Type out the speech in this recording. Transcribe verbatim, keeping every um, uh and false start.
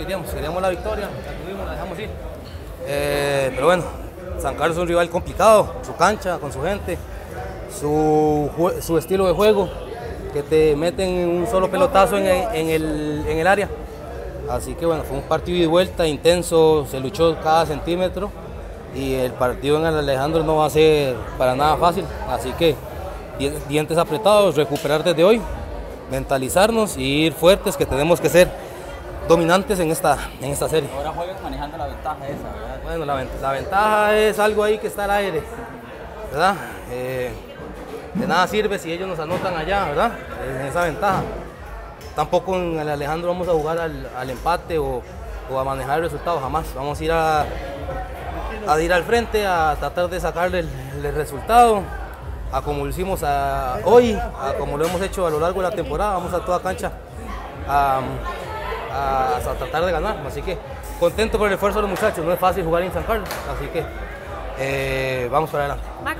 queríamos, queríamos la victoria, la tuvimos, la dejamos ir. Eh, pero bueno, San Carlos es un rival complicado, su cancha, con su gente, su, su estilo de juego, que te meten un solo pelotazo en el, en, el, en el área. Así que bueno, fue un partido de vuelta intenso, se luchó cada centímetro y el partido en el Alejandro no va a ser para nada fácil. Así que dientes apretados, recuperar desde hoy, mentalizarnos y ir fuertes, que tenemos que ser dominantes en esta, en esta serie. Ahora juegas manejando la ventaja esa, ¿verdad? Bueno, la, la ventaja es algo ahí que está al aire, ¿verdad? Eh, de nada sirve si ellos nos anotan allá, ¿verdad? En esa ventaja. Tampoco en el Alejandro vamos a jugar al, al empate o, o a manejar el resultado, jamás. Vamos a ir, a, a ir al frente, a tratar de sacarle el, el resultado, a como lo hicimos a, hoy, a como lo hemos hecho a lo largo de la temporada. Vamos a toda cancha a, a, a tratar de ganar. Así que contento por el esfuerzo de los muchachos, no es fácil jugar en San Carlos, así que eh, vamos para adelante.